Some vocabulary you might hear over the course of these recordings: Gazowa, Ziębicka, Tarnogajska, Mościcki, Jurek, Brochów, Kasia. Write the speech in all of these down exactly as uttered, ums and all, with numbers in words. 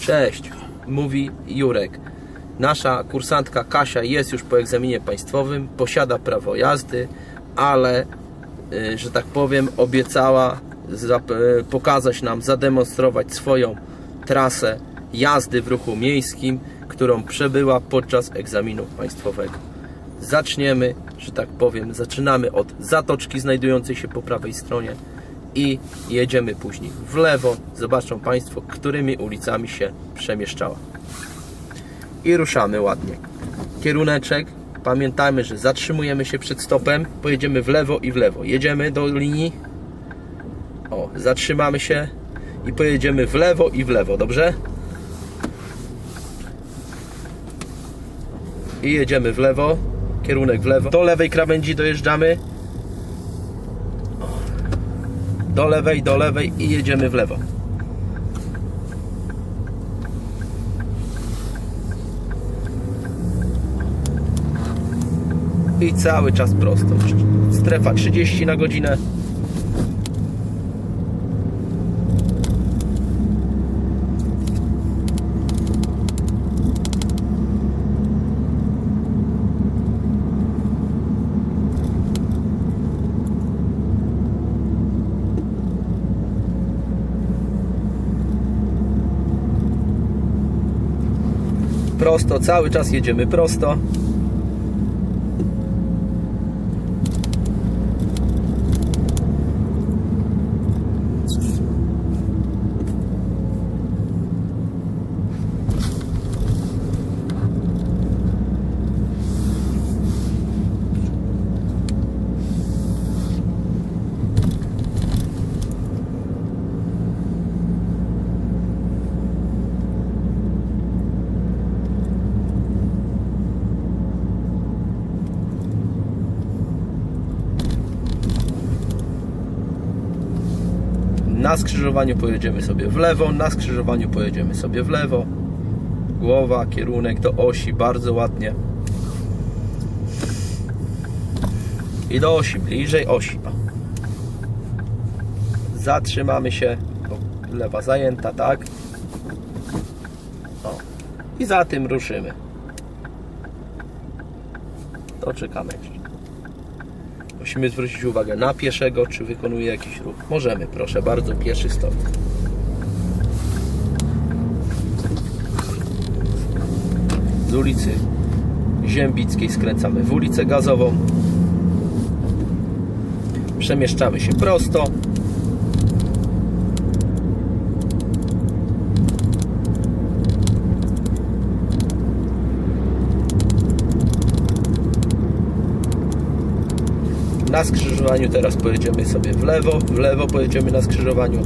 Cześć, mówi Jurek. Nasza kursantka Kasia jest już po egzaminie państwowym, posiada prawo jazdy, ale, że tak powiem, obiecała pokazać nam, zademonstrować swoją trasę jazdy w ruchu miejskim, którą przebyła podczas egzaminu państwowego. Zaczniemy, że tak powiem, zaczynamy od zatoczki znajdującej się po prawej stronie i jedziemy później w lewo. Zobaczą Państwo, którymi ulicami się przemieszczała. I ruszamy ładnie. Kieruneczek. Pamiętajmy, że zatrzymujemy się przed stopem. Pojedziemy w lewo i w lewo. Jedziemy do linii. O, zatrzymamy się i pojedziemy w lewo i w lewo. Dobrze? I jedziemy w lewo. Kierunek w lewo. Do lewej krawędzi dojeżdżamy. Do lewej, do lewej i jedziemy w lewo. I cały czas prosto. Strefa trzydzieści na godzinę. Prosto, cały czas jedziemy prosto. Na skrzyżowaniu pojedziemy sobie w lewo, na skrzyżowaniu pojedziemy sobie w lewo. Głowa, kierunek do osi, bardzo ładnie. I do osi, bliżej osi. Zatrzymamy się, o, lewa zajęta, tak. O. I za tym ruszymy. To czekamy jeszcze. Musimy zwrócić uwagę na pieszego, czy wykonuje jakiś ruch. Możemy, proszę bardzo, pieszy stop. Z ulicy Ziębickiej skręcamy w ulicę Gazową. Przemieszczamy się prosto. Na skrzyżowaniu teraz pojedziemy sobie w lewo, w lewo pojedziemy na skrzyżowaniu.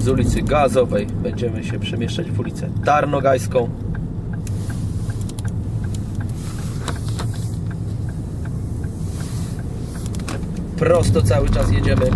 Z ulicy Gazowej będziemy się przemieszczać w ulicę Tarnogajską. Prosto cały czas jedziemy.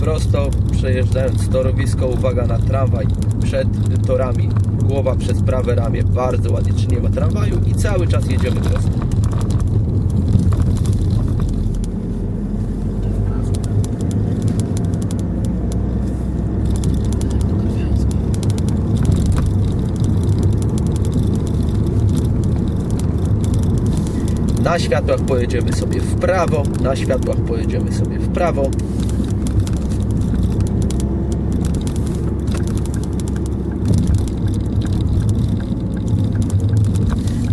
Prosto, przejeżdżając torowisko, uwaga na tramwaj przed torami, głowa przez prawe ramię, bardzo ładnie, czy nie ma tramwaju i cały czas jedziemy prosto. Na światłach pojedziemy sobie w prawo, na światłach pojedziemy sobie w prawo.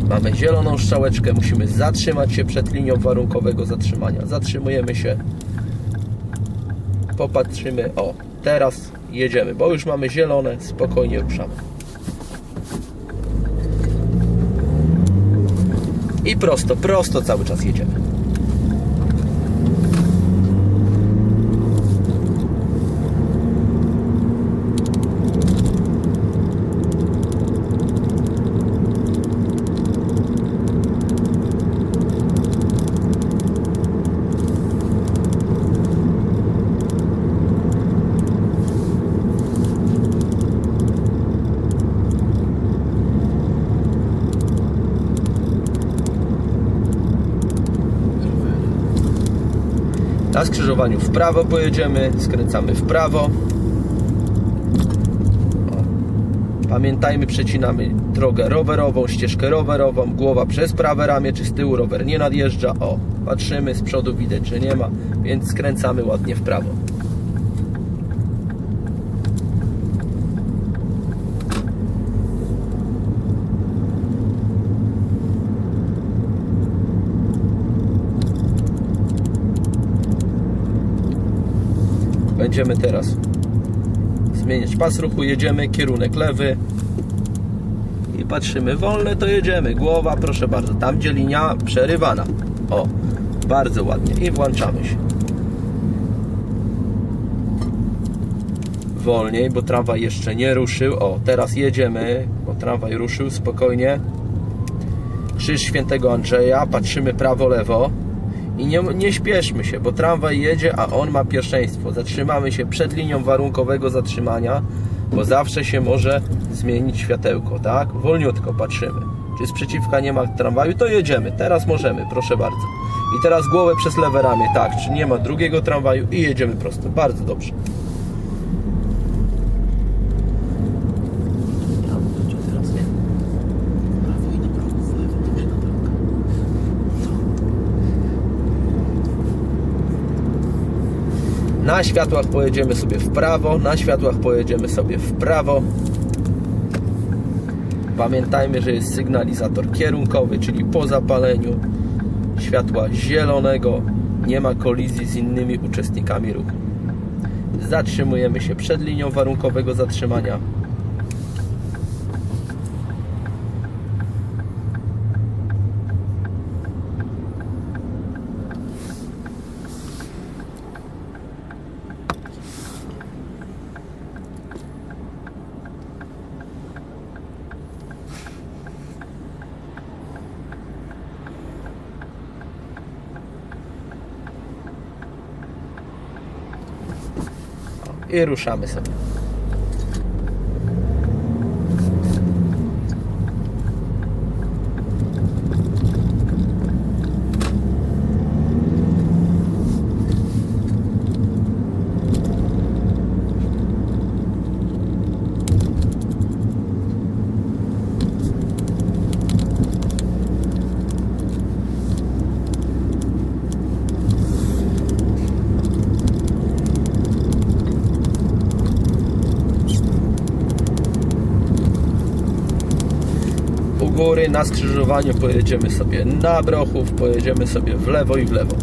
Mamy zieloną strzałeczkę, musimy zatrzymać się przed linią warunkowego zatrzymania. Zatrzymujemy się, popatrzymy, o, teraz jedziemy, bo już mamy zielone, spokojnie ruszamy. I prosto, prosto cały czas jedziemy. na skrzyżowaniu w prawo pojedziemy, skręcamy w prawo. Pamiętajmy, przecinamy drogę rowerową, ścieżkę rowerową, głowa przez prawe ramię, czy z tyłu rower nie nadjeżdża. O, patrzymy, z przodu widać, że nie ma, więc skręcamy ładnie w prawo. Będziemy teraz zmieniać pas ruchu, jedziemy, kierunek lewy i patrzymy, wolne to jedziemy, głowa, proszę bardzo, tam gdzie linia przerywana, o, bardzo ładnie i włączamy się wolniej, bo tramwaj jeszcze nie ruszył, o, teraz jedziemy, bo tramwaj ruszył, spokojnie, krzyż Świętego Andrzeja, patrzymy prawo, lewo i nie, nie śpieszmy się, bo tramwaj jedzie, a on ma pierwszeństwo. Zatrzymamy się przed linią warunkowego zatrzymania, bo zawsze się może zmienić światełko, tak? Wolniutko patrzymy. Czy sprzeciwka nie ma tramwaju, to jedziemy. Teraz możemy, proszę bardzo. I teraz głowę przez lewe ramię, tak? Czy nie ma drugiego tramwaju i jedziemy prosto. Bardzo dobrze. Na światłach pojedziemy sobie w prawo, na światłach pojedziemy sobie w prawo. Pamiętajmy, że jest sygnalizator kierunkowy, czyli po zapaleniu światła zielonego nie ma kolizji z innymi uczestnikami ruchu. Zatrzymujemy się przed linią warunkowego zatrzymania. I ruszamy sobie. Na skrzyżowaniu pojedziemy sobie na Brochów, pojedziemy sobie w lewo i w lewo.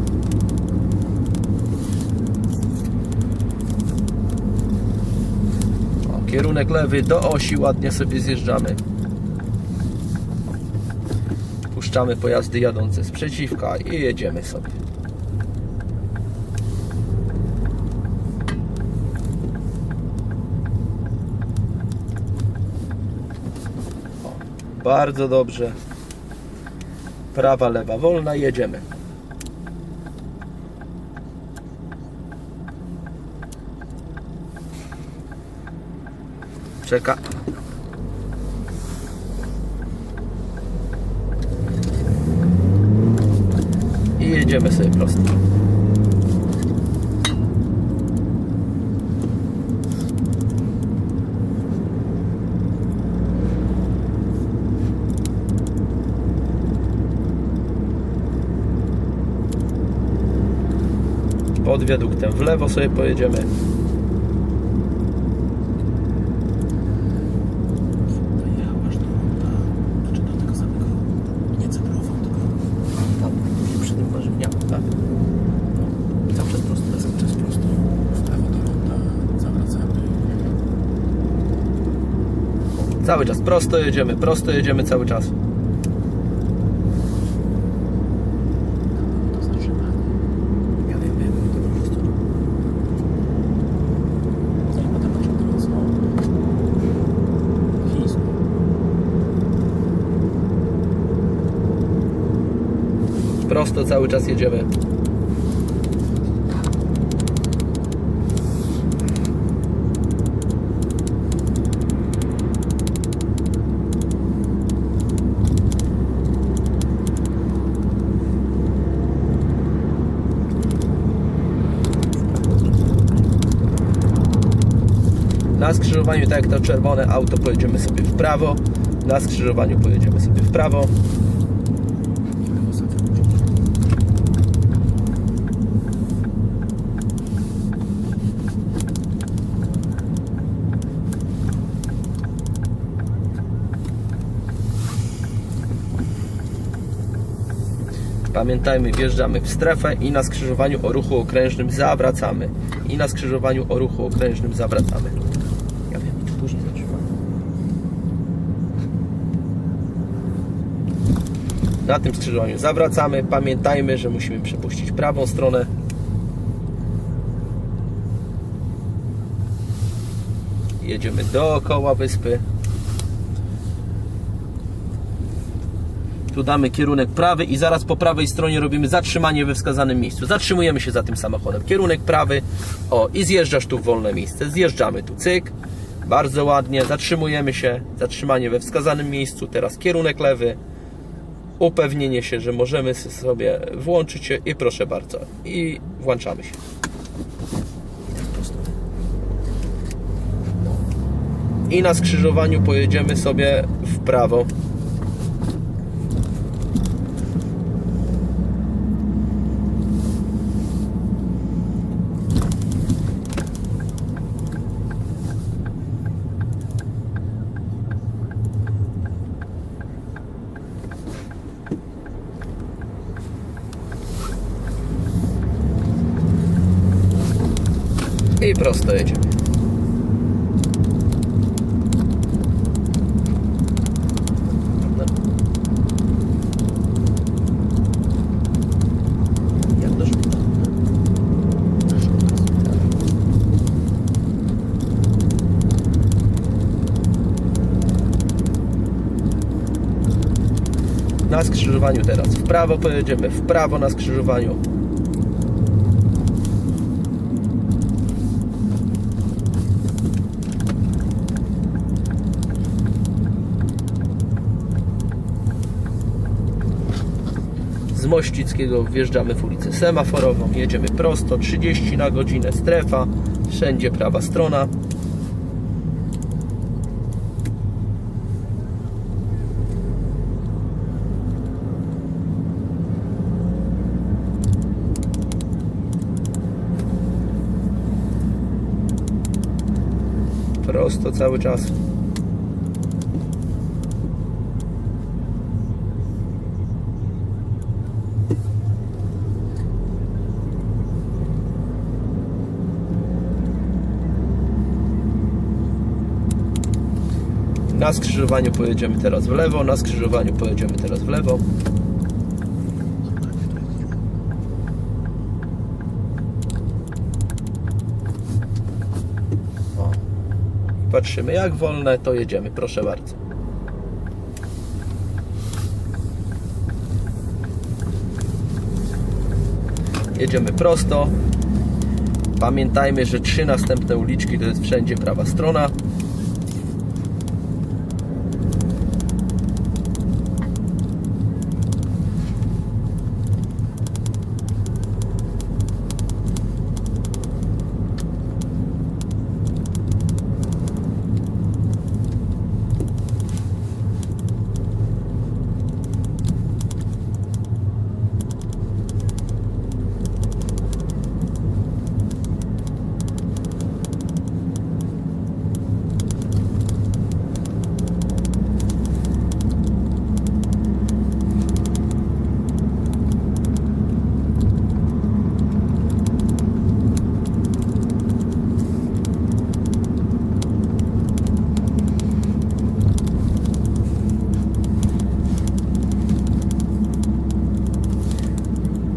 O, kierunek lewy do osi, ładnie sobie zjeżdżamy. Puszczamy pojazdy jadące z przeciwka i jedziemy sobie. Bardzo dobrze. Prawa, lewa, wolna, jedziemy. Czeka. I jedziemy sobie prosto. Pod wiaduktem w lewo sobie pojedziemy. Cały czas prosto jedziemy, prosto jedziemy cały czas. Prosto cały czas jedziemy. Na skrzyżowaniu, tak jak to czerwone auto, pojedziemy sobie w prawo. Na skrzyżowaniu pojedziemy sobie w prawo. Pamiętajmy, wjeżdżamy w strefę i na skrzyżowaniu o ruchu okrężnym zawracamy. I na skrzyżowaniu o ruchu okrężnym zawracamy. Ja wiem, czy później zatrzymamy. Na tym skrzyżowaniu zawracamy. Pamiętajmy, że musimy przepuścić prawą stronę. Jedziemy dookoła wyspy. Tu damy kierunek prawy i zaraz po prawej stronie robimy zatrzymanie we wskazanym miejscu. Zatrzymujemy się za tym samochodem. Kierunek prawy. O, i zjeżdżasz tu w wolne miejsce. Zjeżdżamy tu. Cyk. Bardzo ładnie. Zatrzymujemy się. Zatrzymanie we wskazanym miejscu. Teraz kierunek lewy. Upewnienie się, że możemy sobie włączyć się i proszę bardzo. I włączamy się. I na skrzyżowaniu pojedziemy sobie w prawo. I prosto jedziemy. Na skrzyżowaniu teraz w prawo pojedziemy, w prawo na skrzyżowaniu. Mościckiego wjeżdżamy w ulicę semaforową, jedziemy prosto, trzydzieści na godzinę, strefa, wszędzie prawa strona. Prosto cały czas. Na skrzyżowaniu pojedziemy teraz w lewo, na skrzyżowaniu pojedziemy teraz w lewo. O. Patrzymy jak wolne, to jedziemy, proszę bardzo. Jedziemy prosto. Pamiętajmy, że trzy następne uliczki to jest wszędzie prawa strona.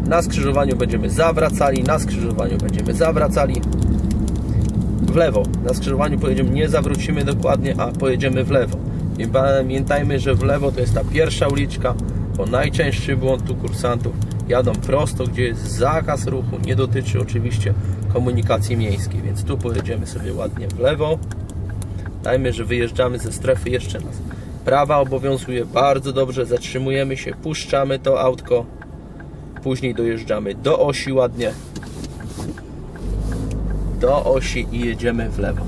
Na skrzyżowaniu będziemy zawracali, na skrzyżowaniu będziemy zawracali w lewo. Na skrzyżowaniu pojedziemy, nie zawrócimy dokładnie, a pojedziemy w lewo. I pamiętajmy, że w lewo to jest ta pierwsza uliczka, bo najczęstszy błąd tu kursantów. Jadą prosto, gdzie jest zakaz ruchu, nie dotyczy oczywiście komunikacji miejskiej, więc tu pojedziemy sobie ładnie w lewo. Dajmy, że wyjeżdżamy ze strefy jeszcze raz. Prawa obowiązuje bardzo dobrze, zatrzymujemy się, puszczamy to autko. Później dojeżdżamy do osi ładnie, do osi i jedziemy w lewo.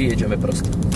i jedziemy prosto.